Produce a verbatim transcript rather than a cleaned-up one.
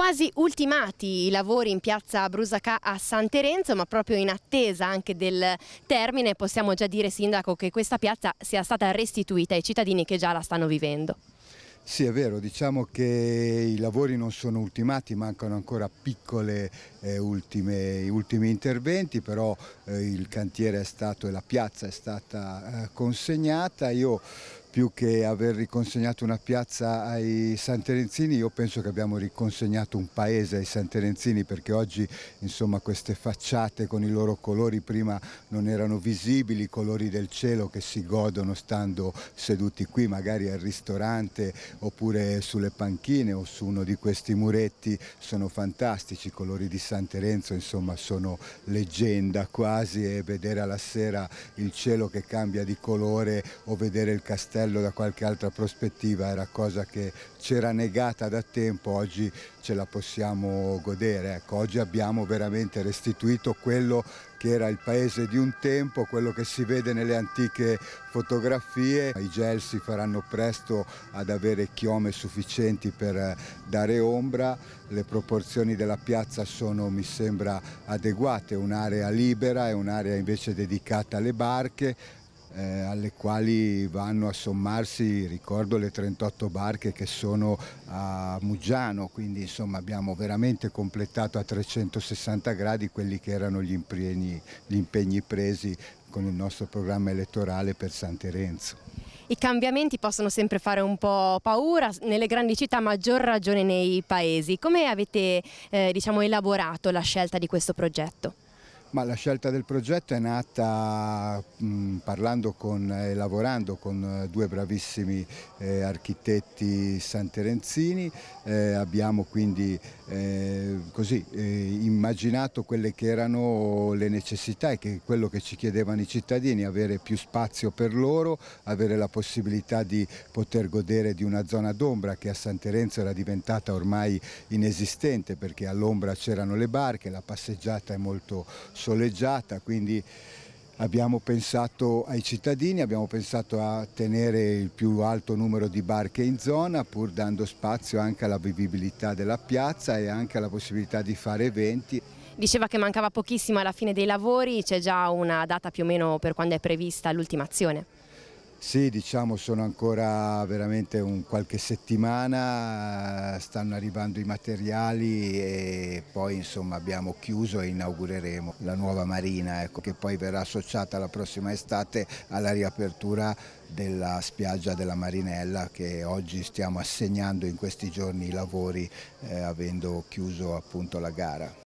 Quasi ultimati i lavori in piazza Brusacà a San Terenzo, ma proprio in attesa anche del termine possiamo già dire, Sindaco, che questa piazza sia stata restituita ai cittadini che già la stanno vivendo. Sì, è vero, diciamo che i lavori non sono ultimati, mancano ancora piccole eh, ultime, ultimi interventi, però eh, il cantiere è stato e la piazza è stata eh, consegnata. Io più che aver riconsegnato una piazza ai San Terenzini, io penso che abbiamo riconsegnato un paese ai San Terenzini, perché oggi insomma queste facciate con i loro colori prima non erano visibili, i colori del cielo che si godono stando seduti qui magari al ristorante oppure sulle panchine o su uno di questi muretti sono fantastici. I colori di San Terenzo insomma sono leggenda quasi, e vedere alla sera il cielo che cambia di colore o vedere il castello da qualche altra prospettiva era cosa che c'era negata da tempo, oggi ce la possiamo godere. Ecco, oggi abbiamo veramente restituito quello che era il paese di un tempo, quello che si vede nelle antiche fotografie. I gelsi faranno presto ad avere chiome sufficienti per dare ombra, le proporzioni della piazza sono, mi sembra, adeguate, un'area libera e un'area invece dedicata alle barche, Eh, alle quali vanno a sommarsi, ricordo, le trentotto barche che sono a Muggiano, quindi insomma abbiamo veramente completato a trecentosessanta gradi quelli che erano gli impegni, gli impegni presi con il nostro programma elettorale per San Terenzo. I cambiamenti possono sempre fare un po' paura, nelle grandi città maggior ragione nei paesi. Come avete eh, diciamo, elaborato la scelta di questo progetto? Ma la scelta del progetto è nata mh, parlando con, eh, lavorando con due bravissimi eh, architetti santerenzini, eh, abbiamo quindi eh, così, eh, immaginato quelle che erano le necessità e che quello che ci chiedevano i cittadini, avere più spazio per loro, avere la possibilità di poter godere di una zona d'ombra che a San Terenzo era diventata ormai inesistente, perché all'ombra c'erano le barche, la passeggiata è molto soleggiata, quindi abbiamo pensato ai cittadini, abbiamo pensato a tenere il più alto numero di barche in zona, pur dando spazio anche alla vivibilità della piazza e anche alla possibilità di fare eventi. Diceva che mancava pochissimo alla fine dei lavori, c'è già una data più o meno per quando è prevista l'ultimazione? Sì, diciamo sono ancora veramente un qualche settimana, stanno arrivando i materiali e poi insomma abbiamo chiuso e inaugureremo la nuova marina, ecco, che poi verrà associata la prossima estate alla riapertura della spiaggia della Marinella, che oggi stiamo assegnando in questi giorni i lavori eh, avendo chiuso appunto la gara.